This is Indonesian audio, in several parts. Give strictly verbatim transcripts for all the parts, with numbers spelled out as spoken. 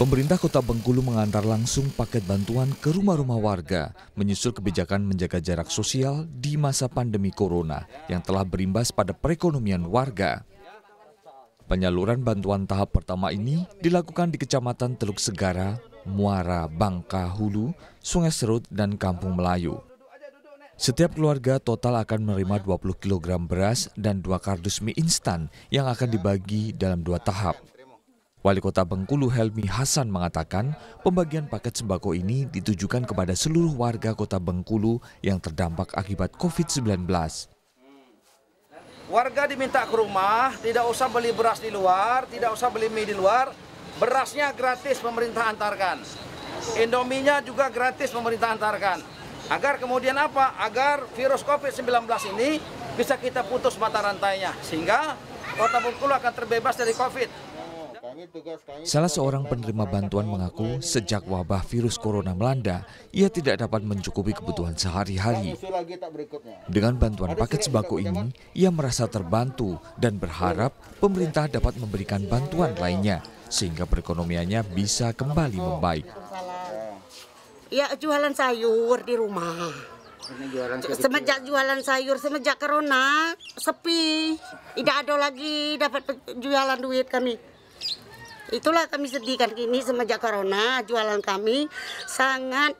Pemerintah Kota Bengkulu mengantar langsung paket bantuan ke rumah-rumah warga menyusul kebijakan menjaga jarak sosial di masa pandemi Corona yang telah berimbas pada perekonomian warga. Penyaluran bantuan tahap pertama ini dilakukan di Kecamatan Teluk Segara, Muara Bangkahulu, Sungai Serut, dan Kampung Melayu. Setiap keluarga total akan menerima dua puluh kilogram beras dan dua kardus mie instan yang akan dibagi dalam dua tahap. Wali Kota Bengkulu Helmi Hasan mengatakan pembagian paket sembako ini ditujukan kepada seluruh warga Kota Bengkulu yang terdampak akibat covid sembilan belas. Warga diminta ke rumah, tidak usah beli beras di luar, tidak usah beli mie di luar, berasnya gratis pemerintah antarkan. Indominya juga gratis pemerintah antarkan. Agar kemudian apa? Agar virus covid sembilan belas ini bisa kita putus mata rantainya, sehingga Kota Bengkulu akan terbebas dari covid. Salah seorang penerima bantuan mengaku sejak wabah virus corona melanda, ia tidak dapat mencukupi kebutuhan sehari-hari. Dengan bantuan paket sembako ini, ia merasa terbantu dan berharap pemerintah dapat memberikan bantuan lainnya sehingga perekonomiannya bisa kembali membaik. Ya, jualan sayur di rumah. Semenjak jualan sayur, semenjak corona, sepi. Tidak ada lagi dapat jualan duit kami. Itulah kami sedihkan kini semenjak corona, jualan kami sangat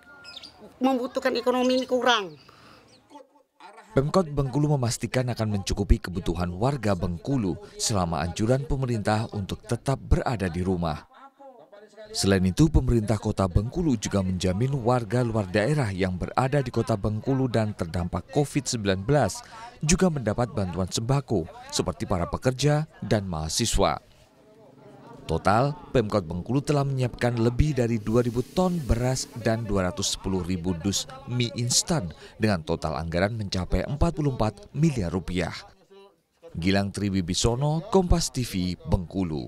membutuhkan ekonomi ini kurang. Pemkot Bengkulu memastikan akan mencukupi kebutuhan warga Bengkulu selama anjuran pemerintah untuk tetap berada di rumah. Selain itu, pemerintah Kota Bengkulu juga menjamin warga luar daerah yang berada di Kota Bengkulu dan terdampak covid sembilan belas juga mendapat bantuan sembako seperti para pekerja dan mahasiswa. Total, Pemkot Bengkulu telah menyiapkan lebih dari dua ribu ton beras dan dua ratus sepuluh ribu dus mie instan dengan total anggaran mencapai empat puluh empat miliar rupiah. Gilang Triwibisono, Kompas T V, Bengkulu.